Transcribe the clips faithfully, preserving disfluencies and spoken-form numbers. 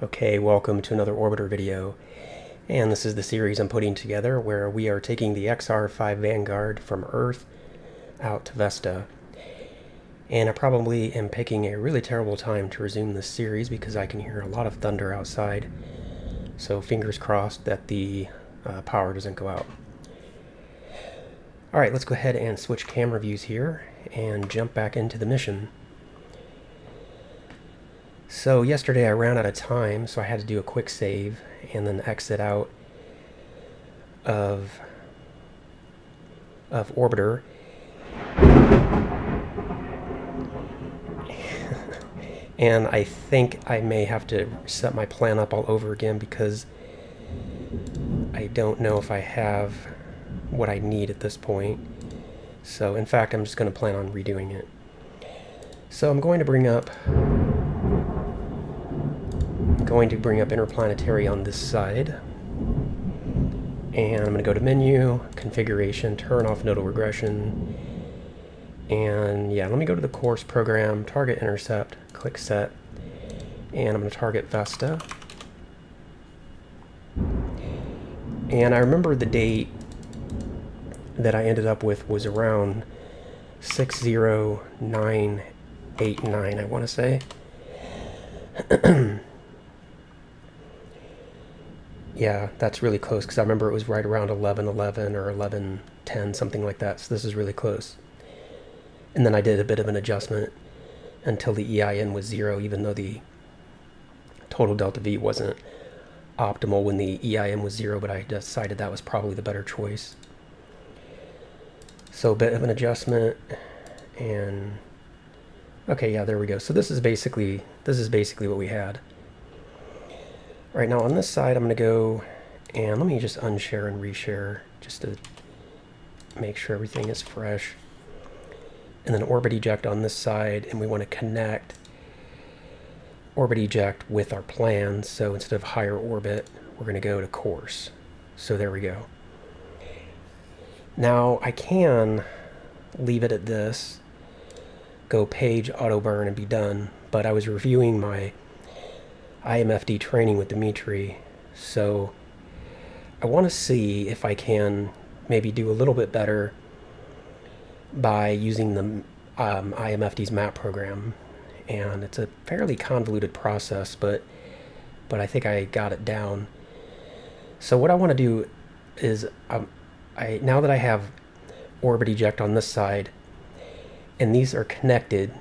Okay, welcome to another Orbiter video, and this is the series I'm putting together where we are taking the X R five Vanguard from Earth out to Vesta. And I probably am picking a really terrible time to resume this series because I can hear a lot of thunder outside, so fingers crossed that the uh, power doesn't go out. Alright, let's go ahead and switch camera views here and jump back into the mission. So yesterday I ran out of time, so I had to do a quick save and then exit out of, of Orbiter. And I think I may have to set my plan up all over again because I don't know if I have what I need at this point. So in fact, I'm just going to plan on redoing it. So I'm going to bring up... going to bring up Interplanetary on this side, and I'm going to go to menu, configuration, turn off nodal regression, and yeah, let me go to the course program, target intercept, click set, and I'm going to target Vesta. And I remember the date that I ended up with was around six oh nine eight nine, I want to say. Yeah, that's really close because I remember it was right around eleven eleven or eleven ten, something like that. So this is really close. And then I did a bit of an adjustment until the E I M was zero, even though the total delta V wasn't optimal when the E I M was zero, but I decided that was probably the better choice. So a bit of an adjustment, and okay, yeah, there we go. So this is basically this is basically what we had. Right now on this side, I'm going to go and let me just unshare and reshare just to make sure everything is fresh. And then orbit eject on this side, and we want to connect orbit eject with our plan. So instead of higher orbit, we're going to go to course. So there we go. Now I can leave it at this, go page auto burn and be done. But I was reviewing my I M F D training with Dimitri, so I want to see if I can maybe do a little bit better by using the um, I M F D's map program. And it's a fairly convoluted process, but but I think I got it down. So what I want to do is um, I now that I have orbit eject on this side and these are connected,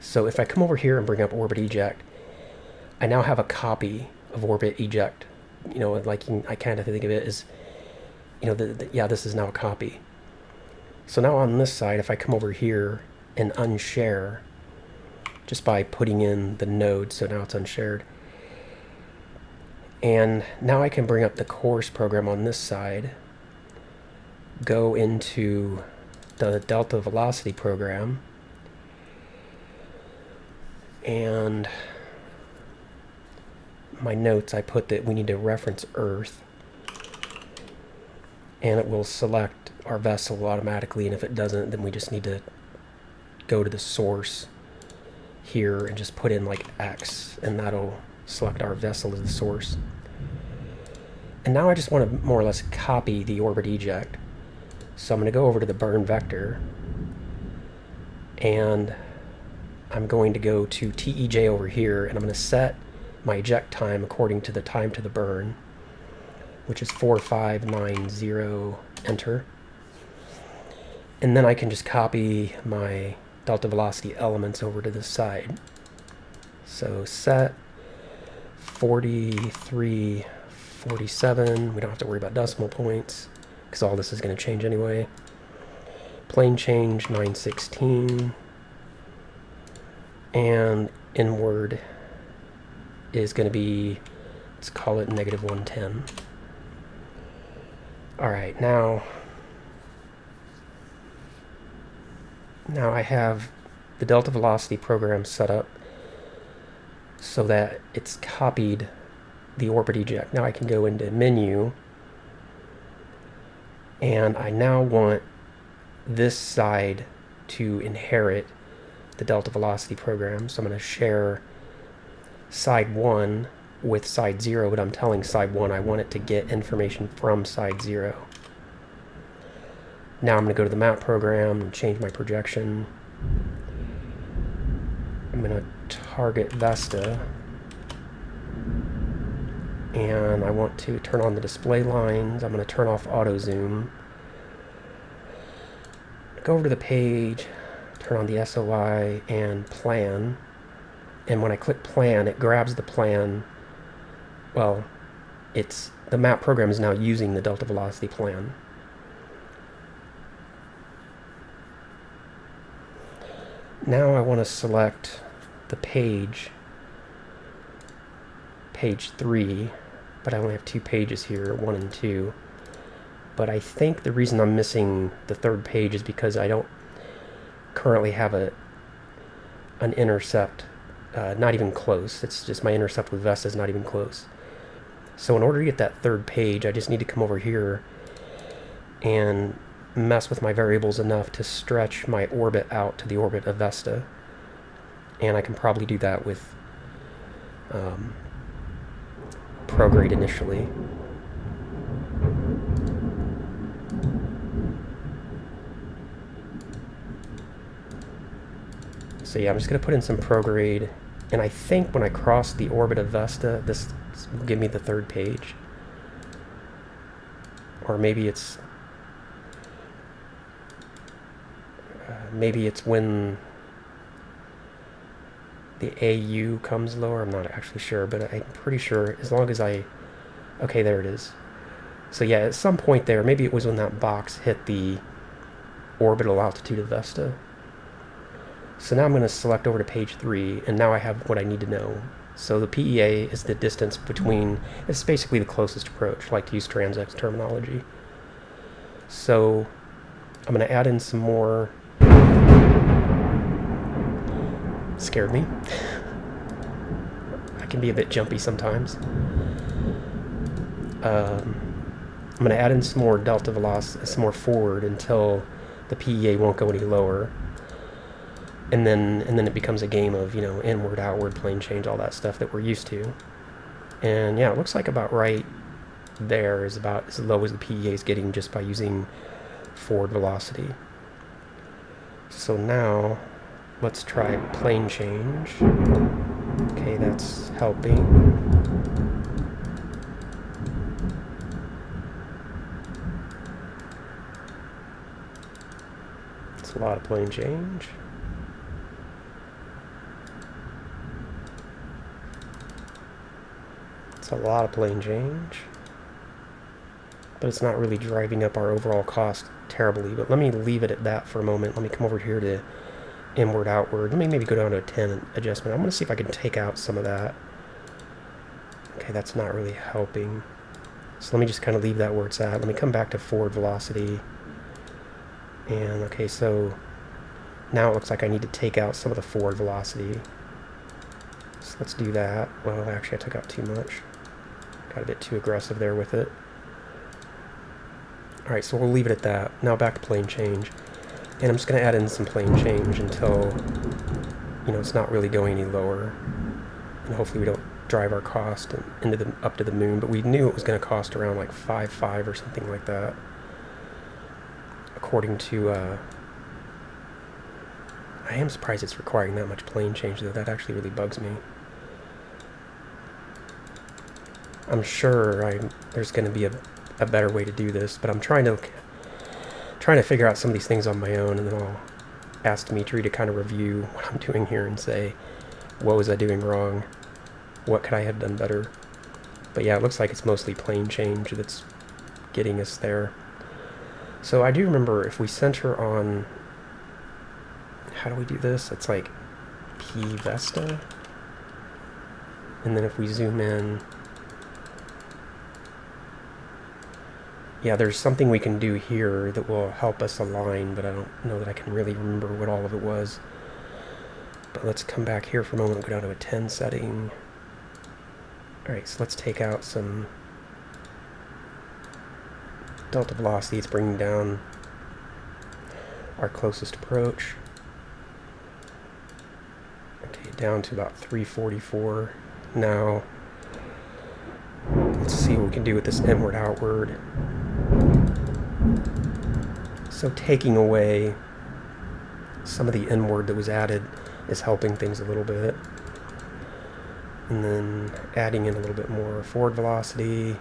so if I come over here and bring up orbit eject, I now have a copy of orbit eject. You know, like I kind of think of it as, you know, the, the, yeah, this is now a copy. So now on this side, if I come over here and unshare, just by putting in the node, so now it's unshared. And now I can bring up the course program on this side, go into the delta velocity program, and my notes I put that we need to reference Earth, and it will select our vessel automatically, and if it doesn't, then we just need to go to the source here and just put in like X, and that'll select our vessel as the source. And now I just want to more or less copy the orbit eject, so I'm going to go over to the burn vector, and I'm going to go to T E J over here, and I'm going to set my eject time according to the time to the burn, which is four five nine zero, enter. And then I can just copy my delta velocity elements over to this side. So set forty-three forty-seven, we don't have to worry about decimal points because all this is going to change anyway. Plane change nine sixteen, and inward is going to be, let's call it negative one ten. Alright, now now I have the delta velocity program set up so that it's copied the orbit eject. Now I can go into menu, and I now want this side to inherit the delta velocity program, so I'm going to share side one with side zero, but I'm telling side one I want it to get information from side zero. Now I'm going to go to the map program and change my projection. I'm going to target Vesta, and I want to turn on the display lines. I'm going to turn off auto zoom. Go over to the page, turn on the S O I and plan. And when I click plan, it grabs the plan. Well, it's the map program is now using the delta velocity plan. Now I want to select the page, page three, but I only have two pages here, one and two. But I think the reason I'm missing the third page is because I don't currently have a an intercept, uh, not even close. It's just my intercept with Vesta is not even close. So in order to get that third page, I just need to come over here and mess with my variables enough to stretch my orbit out to the orbit of Vesta, and I can probably do that with um, prograde initially. So yeah, I'm just going to put in some prograde, and I think when I cross the orbit of Vesta, this will give me the third page, or maybe it's Maybe it's when the A U comes lower. I'm not actually sure, but I'm pretty sure as long as I... Okay, there it is. So yeah, at some point there, maybe it was when that box hit the orbital altitude of Vesta. So now I'm going to select over to page three, and now I have what I need to know. So the P E A is the distance between... It's basically the closest approach, like to use TransX terminology. So I'm going to add in some more... Scared me. I can be a bit jumpy sometimes. Um, I'm going to add in some more delta velocity, some more forward until the P E A won't go any lower, and then and then it becomes a game of you know inward, outward, plane change, all that stuff that we're used to. And yeah, it looks like about right there is about as low as the P E A is getting just by using forward velocity. So now. Let's try plane change. Okay, that's helping. It's a lot of plane change. It's a lot of plane change. But it's not really driving up our overall cost terribly. But let me leave it at that for a moment. Let me come over here to inward, outward. Let me maybe go down to a ten adjustment. I'm going to see if I can take out some of that. Okay, that's not really helping. So let me just kind of leave that where it's at. Let me come back to forward velocity. And okay, so now it looks like I need to take out some of the forward velocity. So let's do that. Well, actually I took out too much. Got a bit too aggressive there with it. Alright, so we'll leave it at that. Now back to plane change. And I'm just going to add in some plane change until, you know, it's not really going any lower. And hopefully we don't drive our cost into the, up to the moon, but we knew it was going to cost around like five point five or something like that, according to, uh, I am surprised it's requiring that much plane change, though. That actually really bugs me. I'm sure I, there's going to be a, a better way to do this, but I'm trying to... trying to figure out some of these things on my own, and then I'll ask Dimitri to kind of review what I'm doing here and say, what was I doing wrong? What could I have done better? But yeah, it looks like it's mostly plane change that's getting us there. So I do remember if we center on... How do we do this? It's like P Vesta. And then if we zoom in... Yeah, there's something we can do here that will help us align, but I don't know that I can really remember what all of it was. But let's come back here for a moment and go down to a ten setting. Alright, so let's take out some delta velocity. It's bringing down our closest approach. Okay, down to about three forty-four now. Let's see what we can do with this inward outward. So taking away some of the inward that was added is helping things a little bit. And then adding in a little bit more forward velocity.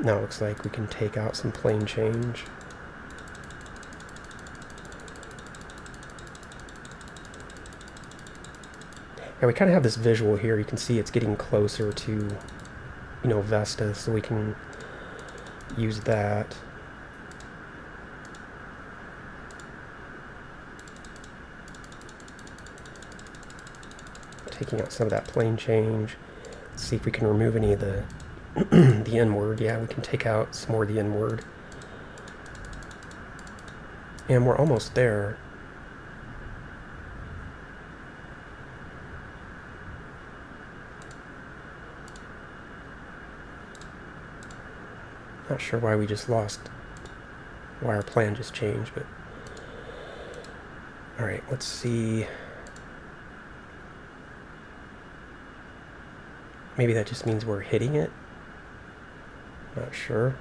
Now it looks like we can take out some plane change. And we kind of have this visual here. You can see it's getting closer to, you know, Vesta, so we can use that. Taking out some of that plane change. Let's see if we can remove any of the the N-word. Yeah, we can take out some more of the N-word. And we're almost there. Not sure why we just lost, why our plan just changed, but all right, let's see. Maybe that just means we're hitting it. Not sure.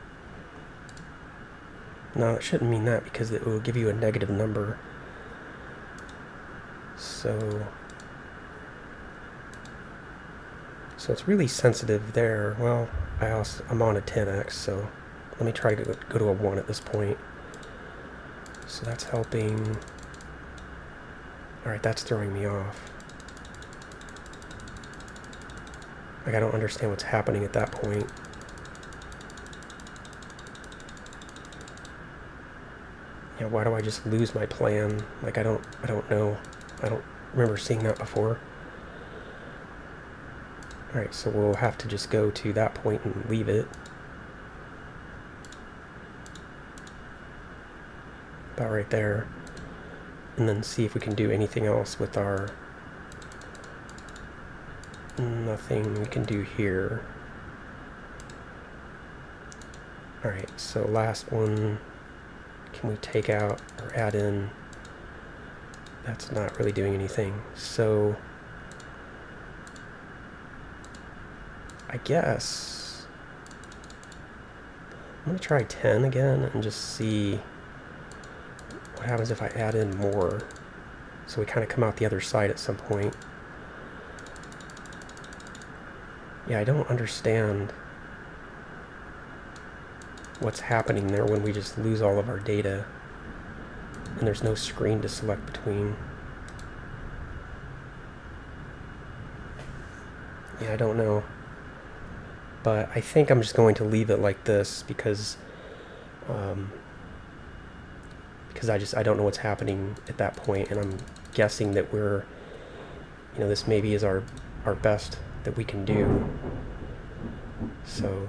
No, it shouldn't mean that because it will give you a negative number. So, so it's really sensitive there. Well, I also, I'm on a ten X, so let me try to go, go to a one at this point. So that's helping. All right, that's throwing me off. Like, I don't understand what's happening at that point. Yeah, why do I just lose my plan? Like, I don't, I don't know. I don't remember seeing that before. All right, so we'll have to just go to that point and leave it. About right there. And then see if we can do anything else with our... Nothing we can do here. Alright, so last one. Can we take out or add in? That's not really doing anything. So, I guess I'm going to try ten again and just see what happens if I add in more. So we kind of come out the other side at some point. Yeah, I don't understand what's happening there when we just lose all of our data and there's no screen to select between. Yeah, I don't know. But I think I'm just going to leave it like this because um, because I just I don't know what's happening at that point, and I'm guessing that we're, you know, this maybe is our our best that we can do. So,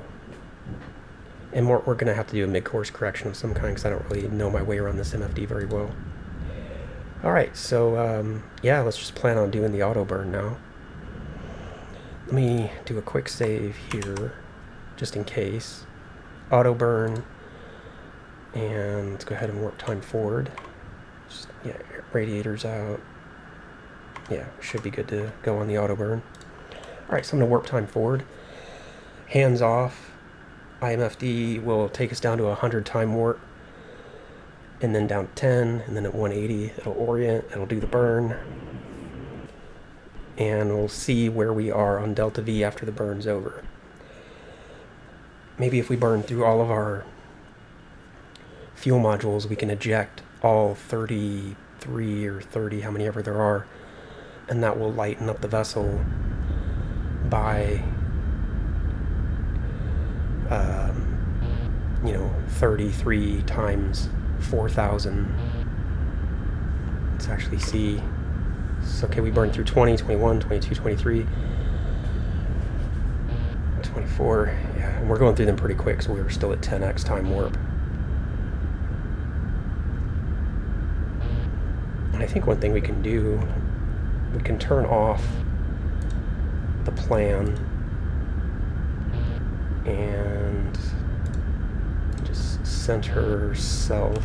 and more, we're gonna have to do a mid-course correction of some kind because I don't really know my way around this M F D very well. All right, so um, yeah, let's just plan on doing the auto burn now. Let me do a quick save here, just in case. Auto burn, and let's go ahead and warp time forward. Just, yeah, radiators out. Yeah, should be good to go on the auto burn. Alright, so I'm going to warp time forward. Hands off. I M F D will take us down to one hundred time warp. And then down ten. And then at one eighty, it'll orient. It'll do the burn. And we'll see where we are on Delta V after the burn's over. Maybe if we burn through all of our fuel modules, we can eject all thirty-three or thirty, how many ever there are. And that will lighten up the vessel by um, you know, thirty-three times four thousand. Let's actually see. So, okay, we burned through twenty, twenty-one, twenty-two, twenty-three, twenty-four. Yeah, and we're going through them pretty quick, so we were still at ten X time warp. And I think one thing we can do, we can turn off the plan and just center self,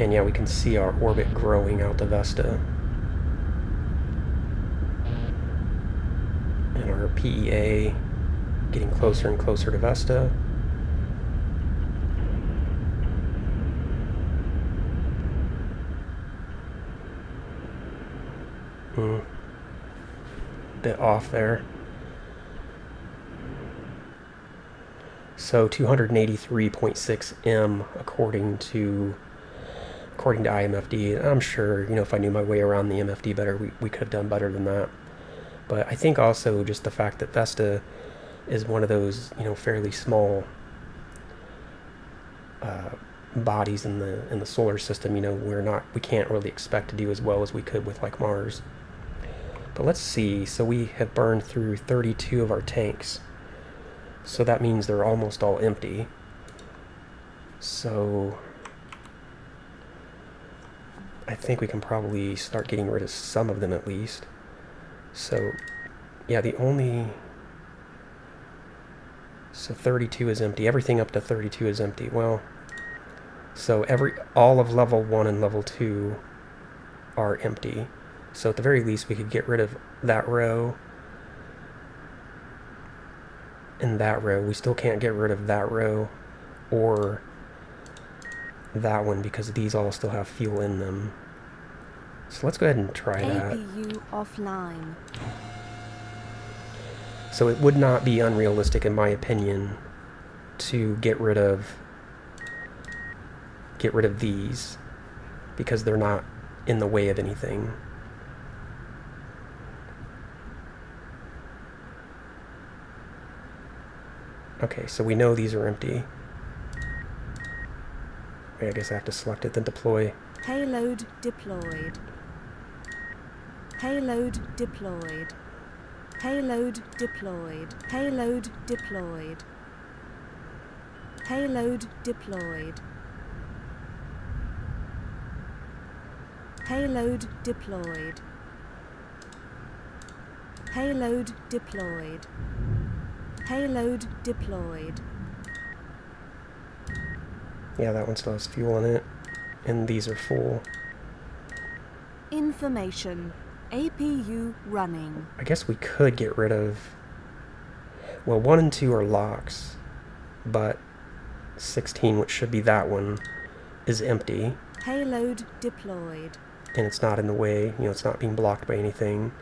and yeah, we can see our orbit growing out to Vesta. P E A getting closer and closer to Vesta. Mm. Bit off there. So two eighty-three point six M according to according to I M F D. I'm sure, you know, if I knew my way around the M F D better, we, we could have done better than that. But I think also just the fact that Vesta is one of those, you know, fairly small uh, bodies in the in the solar system. You know, we're not we can't really expect to do as well as we could with like Mars. But let's see. So we have burned through thirty-two of our tanks. So that means they're almost all empty. So I think we can probably start getting rid of some of them at least. So yeah, the only... So thirty-two is empty. Everything up to thirty-two is empty. Well, so every all of level one and level two are empty. So at the very least we could get rid of that row. In that row, we still can't get rid of that row or that one because these all still have fuel in them. So let's go ahead and try that. A P U offline. So it would not be unrealistic, in my opinion, to get rid of get rid of these because they're not in the way of anything. Okay, so we know these are empty. Wait, I guess I have to select it, then deploy. Payload deployed. Payload deployed. Payload deployed. Payload deployed. Payload deployed. Payload deployed. Payload deployed. Payload deployed. Yeah, that one still has fuel in it. And these are full. Information. A P U running. I guess we could get rid of... Well, one and two are locks. But sixteen, which should be that one, is empty. Payload deployed. And it's not in the way. You know, it's not being blocked by anything.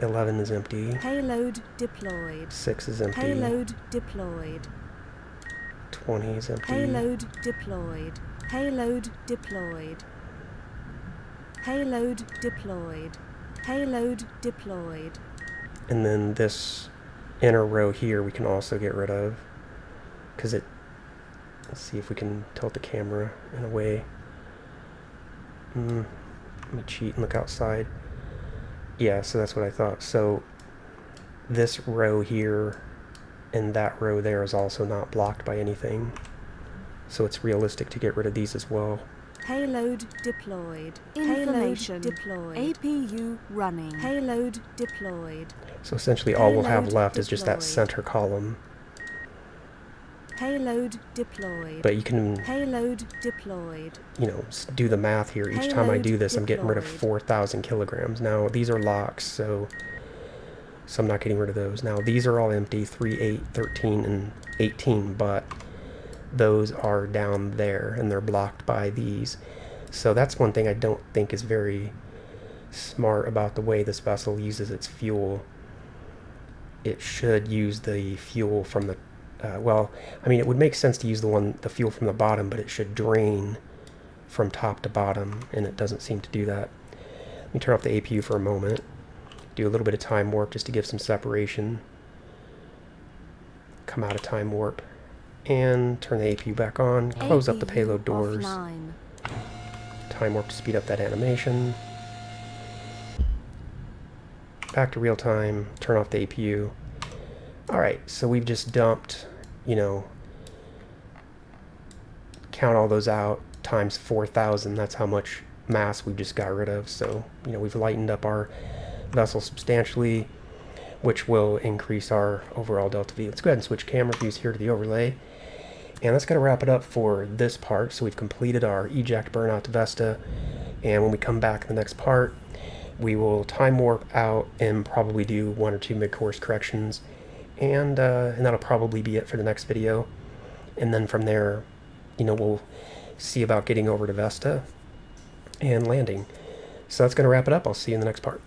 eleven is empty. Payload deployed. six is empty. Payload deployed. twenty is empty. Payload deployed. Payload deployed. Payload deployed. Payload deployed. And then this inner row here we can also get rid of because it... Let's see if we can tilt the camera in a way. Mm, let me cheat and look outside. Yeah, so that's what I thought. So this row here and that row there is also not blocked by anything. So it's realistic to get rid of these as well. Payload deployed. Information deployed. A P U running. Payload deployed. So essentially all we'll have left is just that center column. Payload deployed. But you can payload deployed. You know, do the math here. Each payload time I do this, deployed. I'm getting rid of four thousand kilograms. Now these are locks, so so I'm not getting rid of those. Now these are all empty: three, eight, thirteen, and eighteen. But those are down there, and they're blocked by these. So that's one thing I don't think is very smart about the way this vessel uses its fuel. It should use the fuel from the Uh, well, I mean, it would make sense to use the one, the fuel from the bottom, but it should drain from top to bottom, and it doesn't seem to do that. Let me turn off the A P U for a moment. Do a little bit of time warp just to give some separation. Come out of time warp. And turn the A P U back on. Close up the payload doors. Offline. Time warp to speed up that animation. Back to real time. Turn off the A P U. Alright, so we've just dumped, you know, count all those out times four thousand. That's how much mass we just got rid of. So, you know, we've lightened up our vessel substantially, which will increase our overall Delta V. Let's go ahead and switch camera views here to the overlay. And that's going to wrap it up for this part. So we've completed our eject burnout to Vesta. And when we come back in the next part, we will time warp out and probably do one or two mid-course corrections, and uh, and that'll probably be it for the next video. And then from there, you know, we'll see about getting over to Vesta and landing. So that's going to wrap it up. I'll see you in the next part.